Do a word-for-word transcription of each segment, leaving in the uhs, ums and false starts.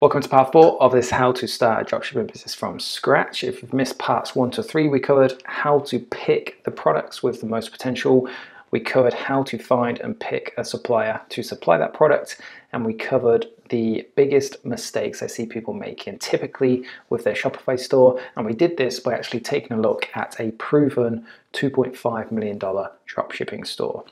Welcome to part four of this how to start a dropshipping business from scratch. If you've missed parts one to three, we covered how to pick the products with the most potential. We covered how to find and pick a supplier to supply that product. And we covered the biggest mistakes I see people making typically with their Shopify store. And we did this by actually taking a look at a proven two point five million dollar dropshipping store.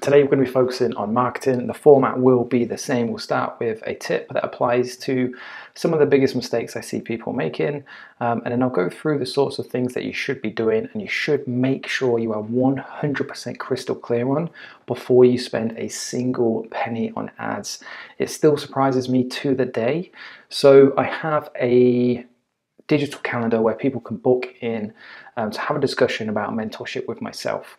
Today we're going to be focusing on marketing. The format will be the same. We'll start with a tip that applies to some of the biggest mistakes I see people making, um, and then I'll go through the sorts of things that you should be doing and you should make sure you are one hundred percent crystal clear on before you spend a single penny on ads. It still surprises me to the day. So I have a digital calendar where people can book in um, to have a discussion about mentorship with myself.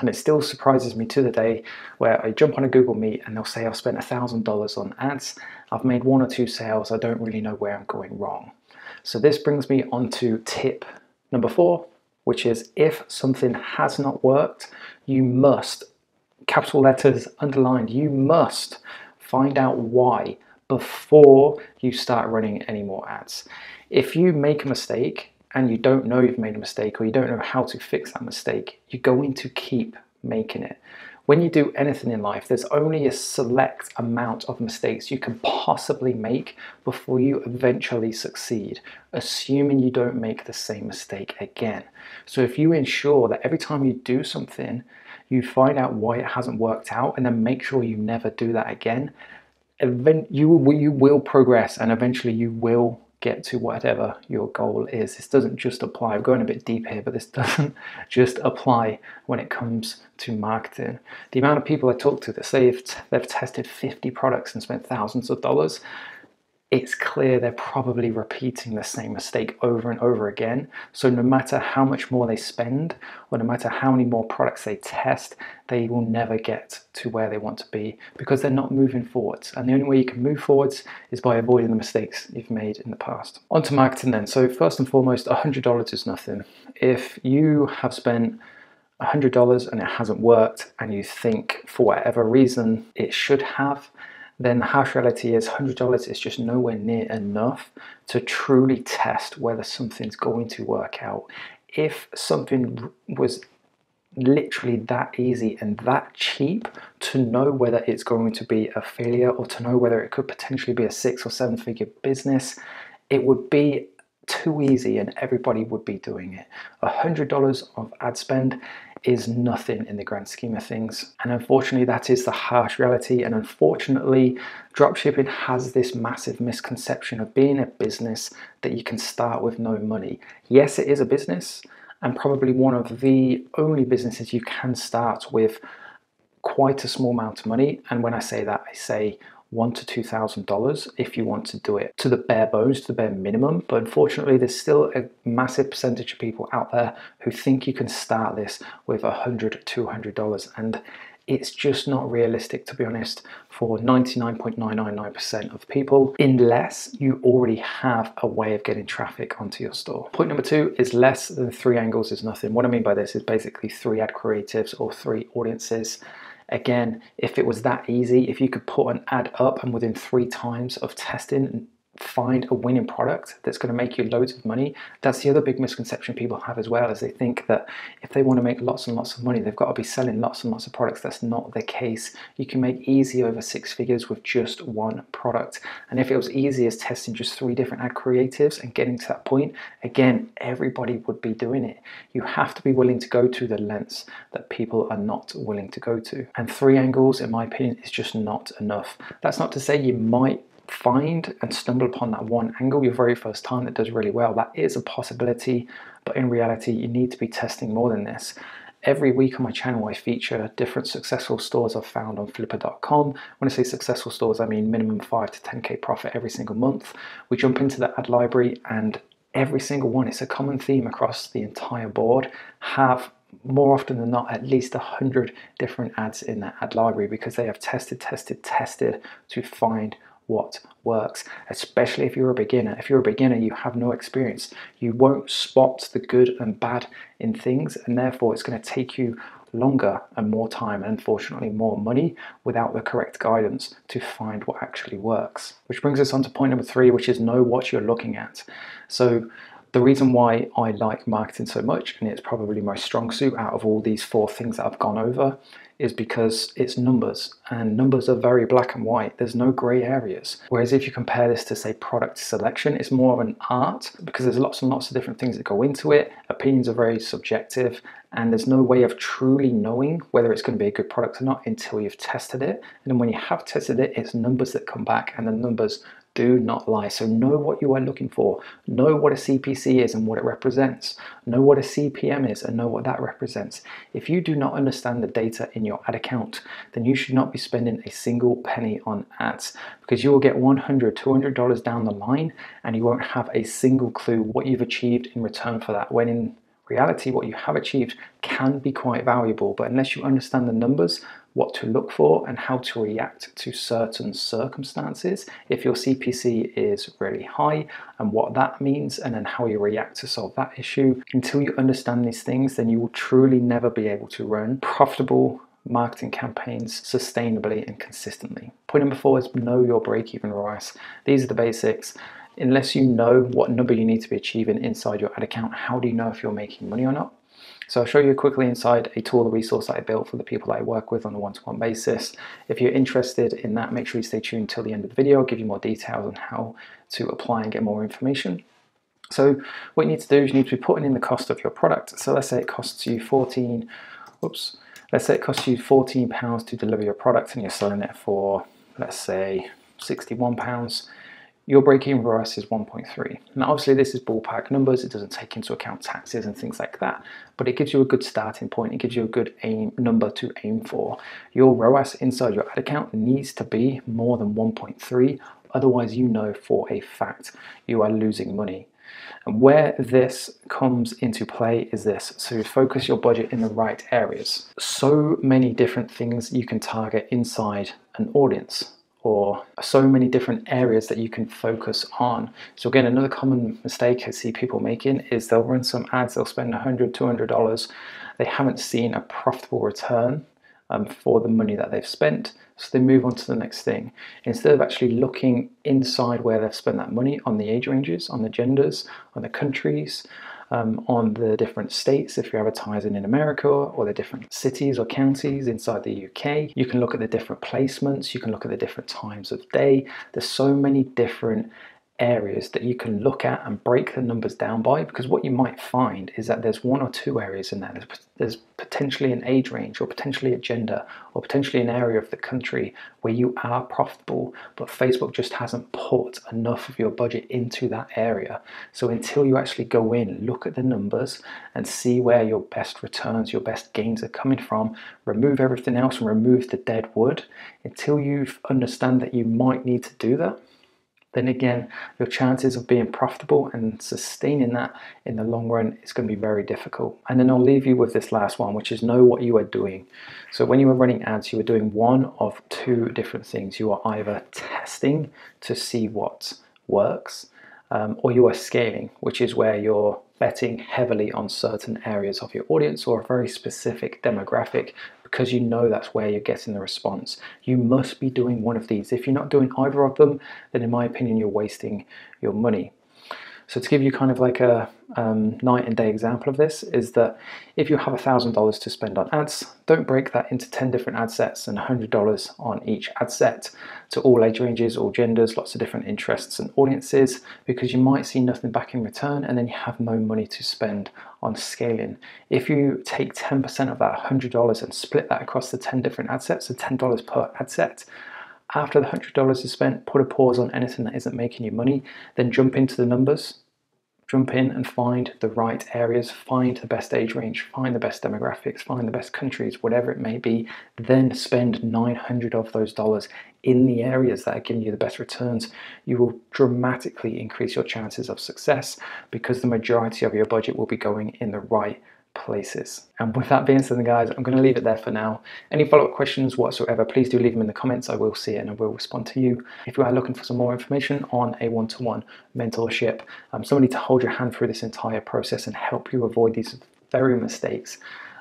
And it still surprises me to the day where I jump on a Google Meet and they'll say I've spent one thousand dollars on ads, I've made one or two sales, I don't really know where I'm going wrong. So this brings me on to tip number four, which is if something has not worked, you must, capital letters underlined, you must find out why before you start running any more ads. If you make a mistake, and you don't know you've made a mistake or you don't know how to fix that mistake, you're going to keep making it. When you do anything in life, there's only a select amount of mistakes you can possibly make before you eventually succeed, assuming you don't make the same mistake again. So if you ensure that every time you do something, you find out why it hasn't worked out and then make sure you never do that again, you, you will progress and eventually you will get to whatever your goal is. This doesn't just apply, we're going a bit deep here, but this doesn't just apply when it comes to marketing. The amount of people I talk to that say if they've tested fifty products and spent thousands of dollars, it's clear they're probably repeating the same mistake over and over again. So no matter how much more they spend, or no matter how many more products they test, they will never get to where they want to be because they're not moving forwards. And the only way you can move forwards is by avoiding the mistakes you've made in the past. On to marketing then. So first and foremost, one hundred dollars is nothing. If you have spent one hundred dollars and it hasn't worked and you think for whatever reason it should have, then the harsh reality is one hundred dollars is just nowhere near enough to truly test whether something's going to work out. If something was literally that easy and that cheap to know whether it's going to be a failure or to know whether it could potentially be a six or seven figure business, it would be too easy and everybody would be doing it. one hundred dollars of ad spend is nothing in the grand scheme of things. And unfortunately, that is the harsh reality. And unfortunately, dropshipping has this massive misconception of being a business that you can start with no money. Yes, it is a business and probably one of the only businesses you can start with quite a small amount of money. And when I say that, I say one to two thousand dollars if you want to do it to the bare bones, to the bare minimum. But unfortunately, there's still a massive percentage of people out there who think you can start this with a hundred, two hundred dollars, and it's just not realistic, to be honest, for ninety-nine point nine nine nine percent of people, unless you already have a way of getting traffic onto your store. Point number two is less than three angles is nothing. What I mean by this is basically three ad creatives or three audiences. Again, if it was that easy, if you could put an ad up and within three times of testing, find a winning product that's going to make you loads of money. That's the other big misconception people have as well, is they think that if they want to make lots and lots of money, they've got to be selling lots and lots of products. That's not the case. You can make easy over six figures with just one product. And if it was easy as testing just three different ad creatives and getting to that point, again, everybody would be doing it. You have to be willing to go to the lengths that people are not willing to go to. And three angles, in my opinion, is just not enough. That's not to say you might find and stumble upon that one angle your very first time that does really well. That is a possibility, but in reality you need to be testing more than this. Every week on my channel I feature different successful stores I've found on flipper dot com. When I say successful stores, I mean minimum five to ten K profit every single month. We jump into the ad library and every single one, it's a common theme across the entire board, have more often than not at least a hundred different ads in that ad library because they have tested, tested, tested to find what works, especially if you're a beginner. If you're a beginner, you have no experience. You won't spot the good and bad in things, and therefore it's going to take you longer and more time, and unfortunately more money, without the correct guidance to find what actually works. Which brings us on to point number three, which is know what you're looking at. So the reason why I like marketing so much, and it's probably my strong suit out of all these four things that I've gone over, is because it's numbers, and numbers are very black and white. There's no gray areas. Whereas if you compare this to, say, product selection, it's more of an art, because there's lots and lots of different things that go into it. Opinions are very subjective, and there's no way of truly knowing whether it's going to be a good product or not until you've tested it. And then when you have tested it, it's numbers that come back, and the numbers do not lie. So know what you are looking for. Know what a C P C is and what it represents. Know what a C P M is and know what that represents. If you do not understand the data in your ad account, then you should not be spending a single penny on ads, because you will get one hundred, two hundred dollars down the line and you won't have a single clue what you've achieved in return for that, when in reality, what you have achieved can be quite valuable. But unless you understand the numbers, what to look for and how to react to certain circumstances, if your C P C is really high and what that means, and then how you react to solve that issue, until you understand these things, then you will truly never be able to run profitable marketing campaigns sustainably and consistently. Point number four is know your break-even R O A S. These are the basics. Unless you know what number you need to be achieving inside your ad account, how do you know if you're making money or not? So I'll show you quickly inside a tool, a resource that I built for the people that I work with on a one-to-one basis. If you're interested in that, make sure you stay tuned till the end of the video. I'll give you more details on how to apply and get more information. So what you need to do is you need to be putting in the cost of your product. So let's say it costs you fourteen, oops, let's say it costs you fourteen pounds to deliver your product, and you're selling it for, let's say, sixty-one pounds. Your break-even R O A S is one point three. Now obviously this is ballpark numbers, it doesn't take into account taxes and things like that, but it gives you a good starting point, it gives you a good aim number to aim for. Your R O A S inside your ad account needs to be more than one point three, otherwise you know for a fact you are losing money. And where this comes into play is this: so focus your budget in the right areas. So many different things you can target inside an audience, or so many different areas that you can focus on. So again, another common mistake I see people making is they'll run some ads, they'll spend one hundred, two hundred dollars, they haven't seen a profitable return um, for the money that they've spent, so they move on to the next thing. Instead of actually looking inside where they've spent that money, on the age ranges, on the genders, on the countries, Um, on the different states, if you're advertising in America, or the different cities or counties inside the U K. You can look at the different placements, you can look at the different times of day. There's so many different areas that you can look at and break the numbers down by, because what you might find is that there's one or two areas in there. There's, there's potentially an age range, or potentially a gender, or potentially an area of the country where you are profitable, but Facebook just hasn't put enough of your budget into that area. So until you actually go in, look at the numbers and see where your best returns, your best gains are coming from, remove everything else and remove the dead wood. Until you understand that you might need to do that, then again, your chances of being profitable and sustaining that in the long run is going to be very difficult. And then I'll leave you with this last one, which is know what you are doing. So when you are running ads, you are doing one of two different things. You are either testing to see what works, um, or you are scaling, which is where you're betting heavily on certain areas of your audience or a very specific demographic, because you know that's where you're getting the response. You must be doing one of these. If you're not doing either of them, then in my opinion, you're wasting your money. So to give you kind of like a um, night and day example of this is that if you have one thousand dollars to spend on ads, don't break that into ten different ad sets and one hundred dollars on each ad set to all age ranges, all genders, lots of different interests and audiences, because you might see nothing back in return, and then you have no money to spend on scaling. If you take ten percent of that one hundred dollars and split that across the ten different ad sets, so ten dollars per ad set, after the one hundred dollars is spent, put a pause on anything that isn't making you money, then jump into the numbers, jump in and find the right areas, find the best age range, find the best demographics, find the best countries, whatever it may be, then spend nine hundred of those dollars in the areas that are giving you the best returns. You will dramatically increase your chances of success, because the majority of your budget will be going in the right places. And with that being said, guys, I'm going to leave it there for now. Any follow-up questions whatsoever, please do leave them in the comments. I will see it and I will respond to you. If you are looking for some more information on a one-to-one mentorship, um, somebody to hold your hand through this entire process and help you avoid these very mistakes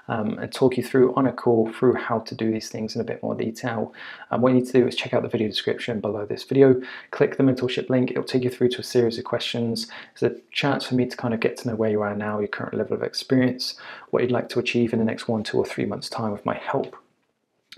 um, and talk you through on a call through how to do these things in a bit more detail. Um, what you need to do is check out the video description below this video, click the mentorship link, it'll take you through to a series of questions. It's a chance for me to kind of get to know where you are now, your current level of experience, what you'd like to achieve in the next one, two or three months time with my help.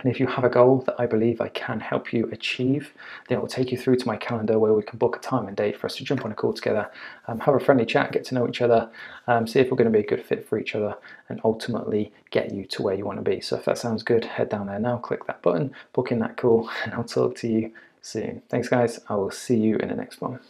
And if you have a goal that I believe I can help you achieve, then it will take you through to my calendar where we can book a time and date for us to jump on a call together, um, have a friendly chat, get to know each other, um, see if we're going to be a good fit for each other and ultimately get you to where you want to be. So if that sounds good, head down there now, click that button, book in that call, and I'll talk to you soon. Thanks guys, I will see you in the next one.